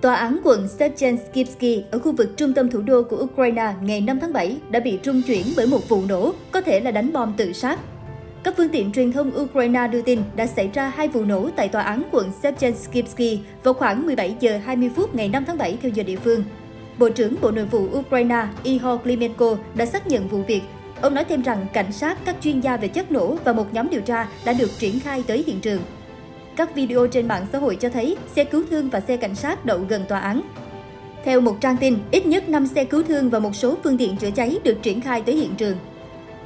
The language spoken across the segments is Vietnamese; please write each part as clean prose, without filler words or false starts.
Tòa án quận Shevchenskivskyi ở khu vực trung tâm thủ đô của Ukraine ngày 5 tháng 7 đã bị trung chuyển bởi một vụ nổ, có thể là đánh bom tự sát. Các phương tiện truyền thông Ukraine đưa tin đã xảy ra hai vụ nổ tại tòa án quận Shevchenskivskyi vào khoảng 17 giờ 20 phút ngày 5 tháng 7 theo giờ địa phương. Bộ trưởng Bộ Nội vụ Ukraine Ihor Klymenko đã xác nhận vụ việc. Ông nói thêm rằng cảnh sát, các chuyên gia về chất nổ và một nhóm điều tra đã được triển khai tới hiện trường. Các video trên mạng xã hội cho thấy xe cứu thương và xe cảnh sát đậu gần tòa án. Theo một trang tin, ít nhất 5 xe cứu thương và một số phương tiện chữa cháy được triển khai tới hiện trường.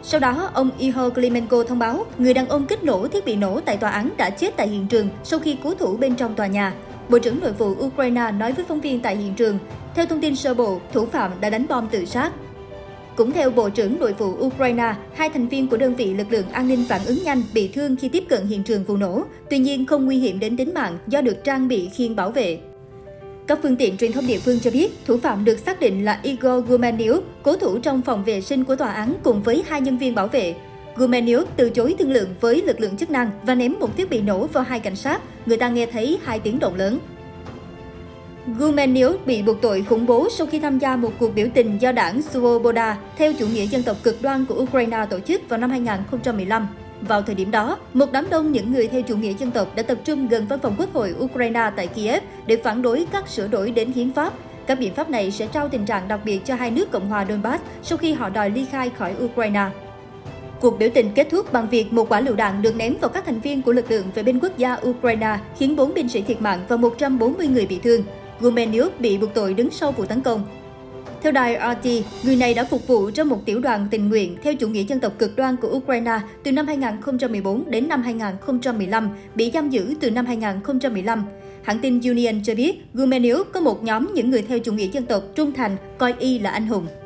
Sau đó, ông Ihor Klymenko thông báo người đàn ông kích nổ thiết bị nổ tại tòa án đã chết tại hiện trường sau khi cố thủ bên trong tòa nhà. Bộ trưởng Nội vụ Ukraine nói với phóng viên tại hiện trường, theo thông tin sơ bộ, thủ phạm đã đánh bom tự sát. Cũng theo Bộ trưởng Nội vụ Ukraine, hai thành viên của đơn vị lực lượng an ninh phản ứng nhanh bị thương khi tiếp cận hiện trường vụ nổ, tuy nhiên không nguy hiểm đến tính mạng do được trang bị khiên bảo vệ. Các phương tiện truyền thông địa phương cho biết, thủ phạm được xác định là Ihor Humeniuk, cố thủ trong phòng vệ sinh của tòa án cùng với hai nhân viên bảo vệ. Humeniuk từ chối thương lượng với lực lượng chức năng và ném một thiết bị nổ vào hai cảnh sát, người ta nghe thấy hai tiếng động lớn. Humeniuk bị buộc tội khủng bố sau khi tham gia một cuộc biểu tình do đảng Svoboda theo chủ nghĩa dân tộc cực đoan của Ukraine tổ chức vào năm 2015. Vào thời điểm đó, một đám đông những người theo chủ nghĩa dân tộc đã tập trung gần văn phòng Quốc hội Ukraine tại Kiev để phản đối các sửa đổi đến hiến pháp. Các biện pháp này sẽ trao tình trạng đặc biệt cho hai nước Cộng hòa Donbas sau khi họ đòi ly khai khỏi Ukraine. Cuộc biểu tình kết thúc bằng việc một quả lựu đạn được ném vào các thành viên của lực lượng vệ binh quốc gia Ukraine, khiến 4 binh sĩ thiệt mạng và 140 người bị thương. Humeniuk bị buộc tội đứng sau vụ tấn công. Theo đài RT, người này đã phục vụ trong một tiểu đoàn tình nguyện theo chủ nghĩa dân tộc cực đoan của Ukraine từ năm 2014 đến năm 2015, bị giam giữ từ năm 2015. Hãng tin Union cho biết, Humeniuk có một nhóm những người theo chủ nghĩa dân tộc trung thành, coi y là anh hùng.